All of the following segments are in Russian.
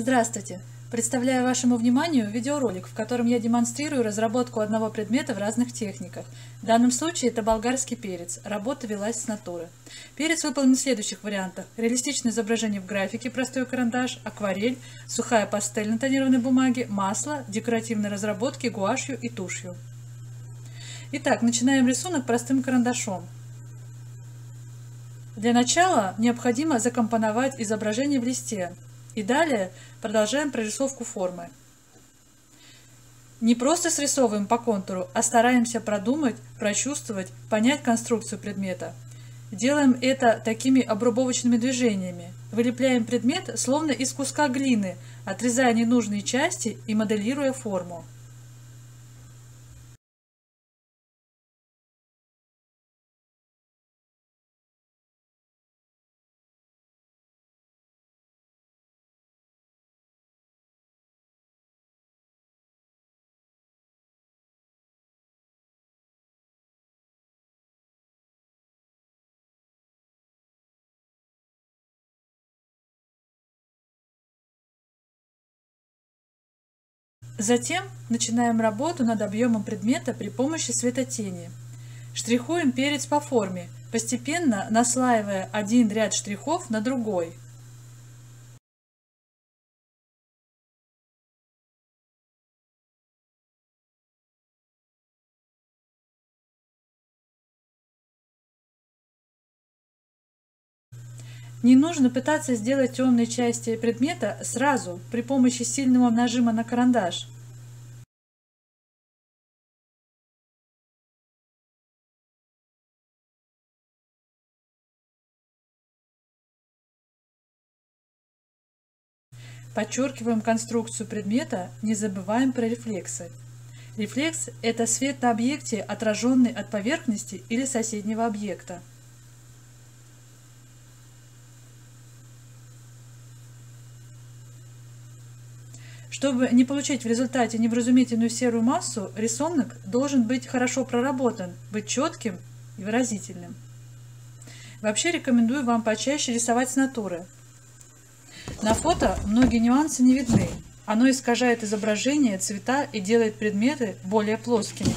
Здравствуйте! Представляю вашему вниманию видеоролик, в котором я демонстрирую разработку одного предмета в разных техниках. В данном случае это болгарский перец. Работа велась с натуры. Перец выполнен в следующих вариантах. Реалистичное изображение в графике, простой карандаш, акварель, сухая пастель на тонированной бумаге, масло, декоративные разработки гуашью и тушью. Итак, начинаем рисунок простым карандашом. Для начала необходимо закомпоновать изображение в листе. И далее продолжаем прорисовку формы. Не просто срисовываем по контуру, а стараемся продумать, прочувствовать, понять конструкцию предмета. Делаем это такими обрубовочными движениями. Вылепляем предмет словно из куска глины, отрезая ненужные части и моделируя форму. Затем начинаем работу над объемом предмета при помощи светотени. Штрихуем перец по форме, постепенно наслаивая один ряд штрихов на другой. Не нужно пытаться сделать темные части предмета сразу при помощи сильного нажима на карандаш. Подчеркиваем конструкцию предмета, не забываем про рефлексы. Рефлекс – это свет на объекте, отраженный от поверхности или соседнего объекта. Чтобы не получить в результате невразумительную серую массу, рисунок должен быть хорошо проработан, быть четким и выразительным. Вообще рекомендую вам почаще рисовать с натуры. На фото многие нюансы не видны. Оно искажает изображение, цвета и делает предметы более плоскими.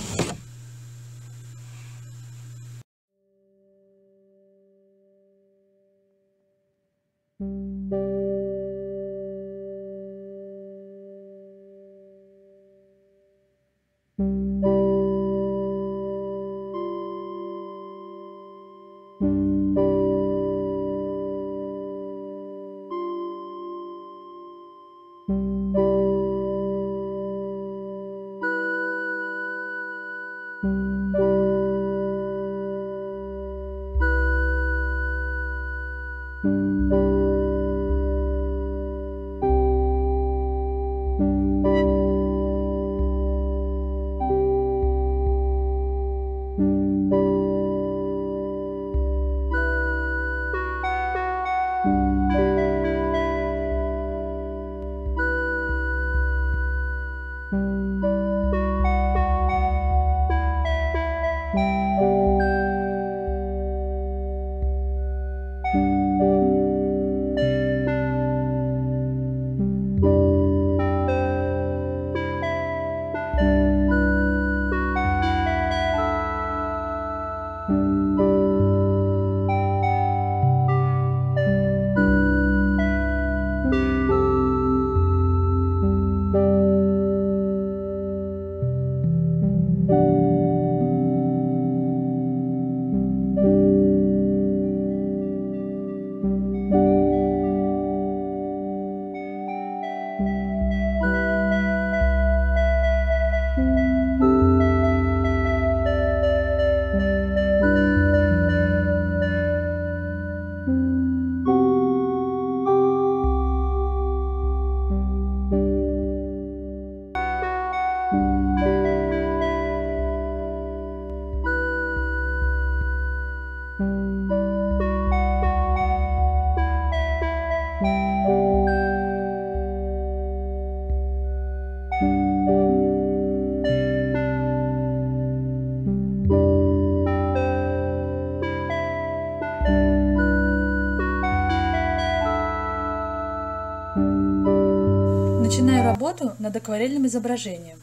Начинаю работу над акварельным изображением.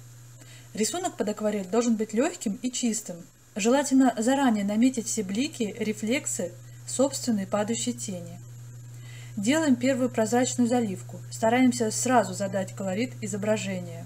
Рисунок под акварель должен быть легким и чистым. Желательно заранее наметить все блики, рефлексы, собственной падающей тени. Делаем первую прозрачную заливку. Стараемся сразу задать колорит изображения.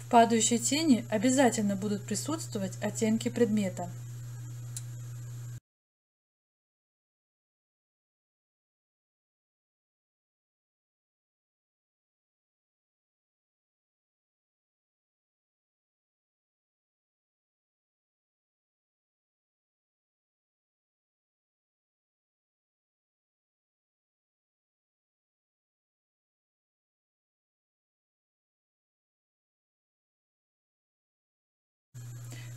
В падающей тени обязательно будут присутствовать оттенки предмета.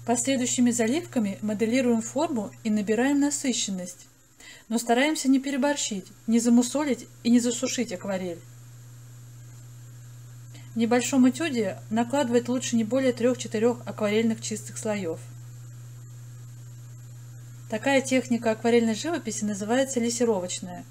Последующими заливками моделируем форму и набираем насыщенность, но стараемся не переборщить, не замусолить и не засушить акварель. В небольшом этюде накладывать лучше не более 3-4 акварельных чистых слоев. Такая техника акварельной живописи называется лессировочная.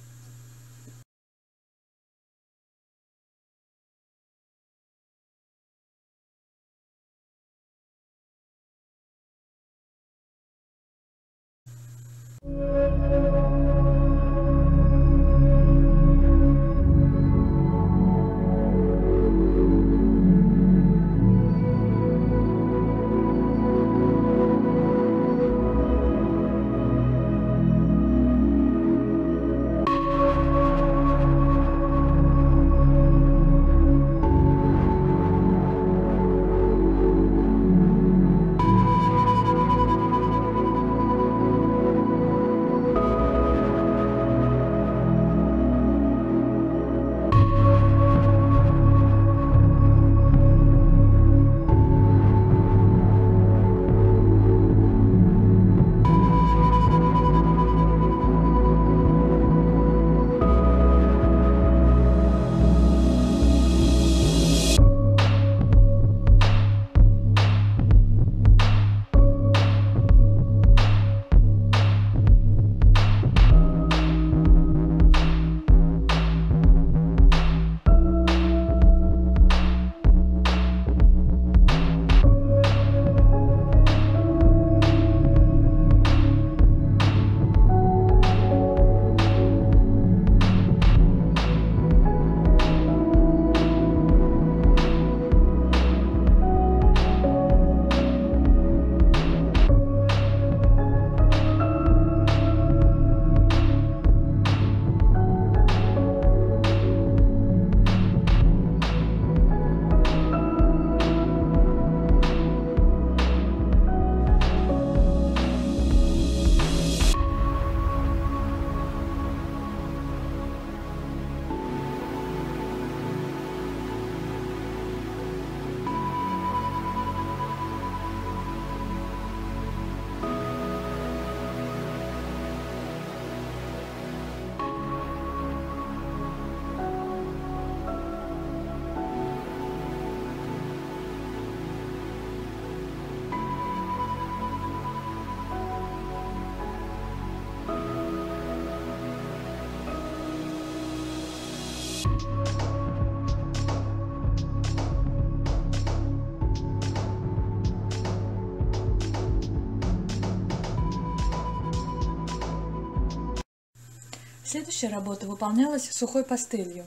Следующая работа выполнялась сухой пастелью.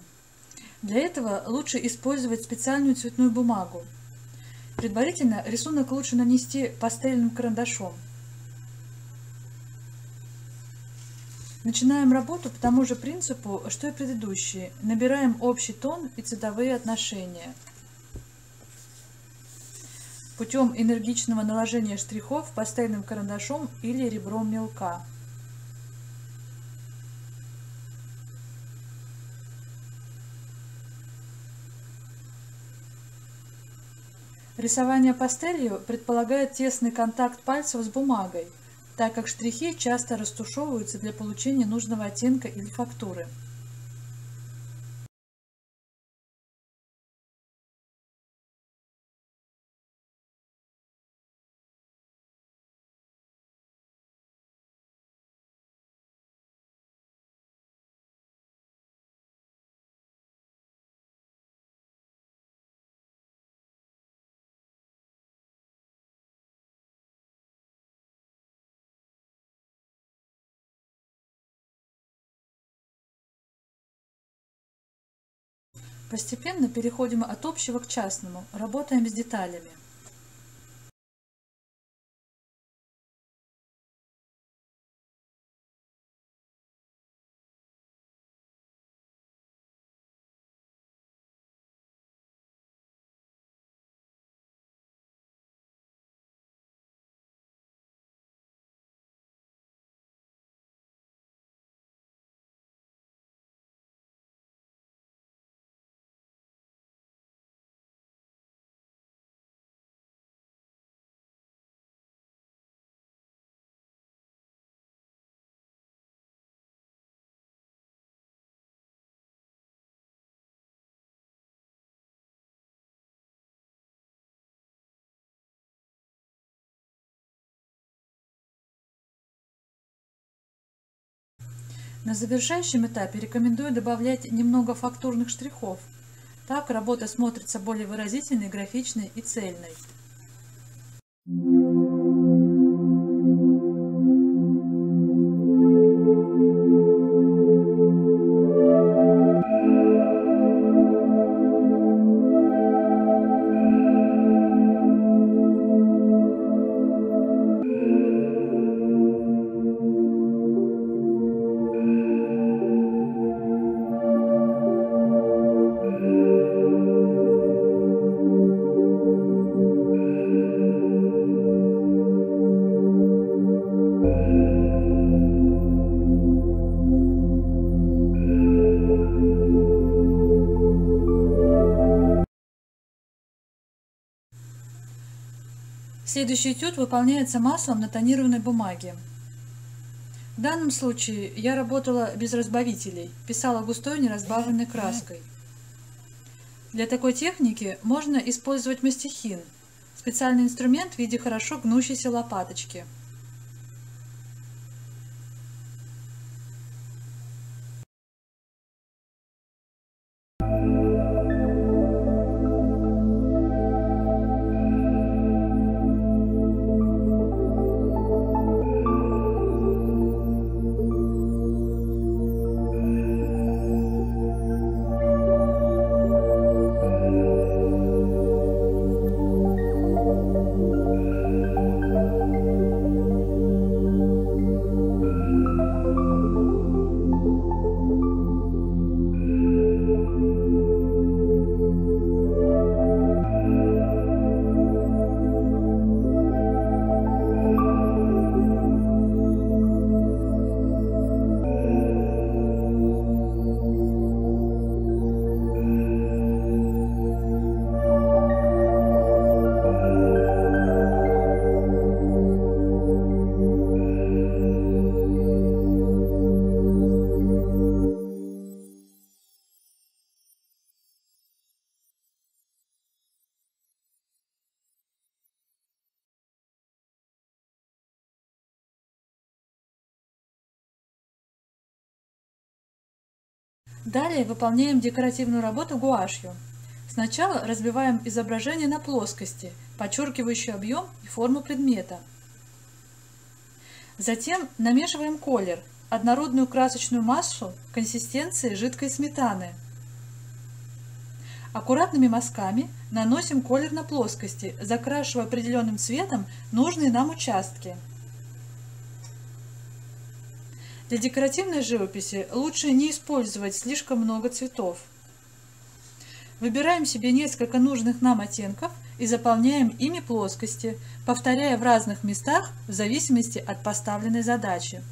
Для этого лучше использовать специальную цветную бумагу. Предварительно рисунок лучше нанести пастельным карандашом. Начинаем работу по тому же принципу, что и предыдущие. Набираем общий тон и цветовые отношения. Путем энергичного наложения штрихов пастельным карандашом или ребром мелка. Рисование пастелью предполагает тесный контакт пальцев с бумагой, так как штрихи часто растушевываются для получения нужного оттенка или фактуры. Постепенно переходим от общего к частному, работаем с деталями. На завершающем этапе рекомендую добавлять немного фактурных штрихов. Так работа смотрится более выразительной, графичной и цельной. Следующий этюд выполняется маслом на тонированной бумаге. В данном случае я работала без разбавителей, писала густой неразбавленной краской. Для такой техники можно использовать мастихин, специальный инструмент в виде хорошо гнущейся лопаточки. Далее выполняем декоративную работу гуашью. Сначала разбиваем изображение на плоскости, подчеркивающие объем и форму предмета. Затем намешиваем колер, однородную красочную массу консистенции жидкой сметаны. Аккуратными мазками наносим колер на плоскости, закрашивая определенным цветом нужные нам участки. Для декоративной живописи лучше не использовать слишком много цветов. Выбираем себе несколько нужных нам оттенков и заполняем ими плоскости, повторяя в разных местах в зависимости от поставленной задачи.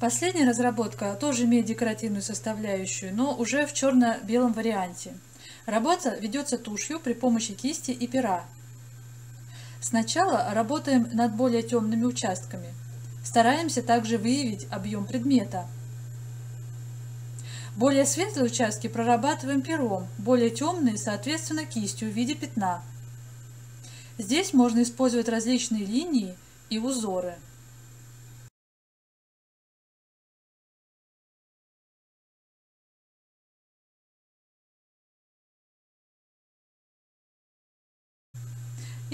Последняя разработка тоже имеет декоративную составляющую, но уже в черно-белом варианте. Работа ведется тушью при помощи кисти и пера. Сначала работаем над более темными участками. Стараемся также выявить объем предмета. Более светлые участки прорабатываем пером, более темные, соответственно, кистью в виде пятна. Здесь можно использовать различные линии и узоры.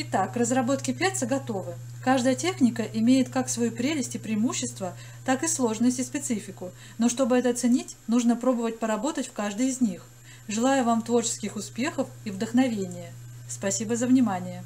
Итак, разработки перца готовы. Каждая техника имеет как свою прелесть и преимущество, так и сложность и специфику. Но чтобы это оценить, нужно пробовать поработать в каждой из них. Желаю вам творческих успехов и вдохновения. Спасибо за внимание.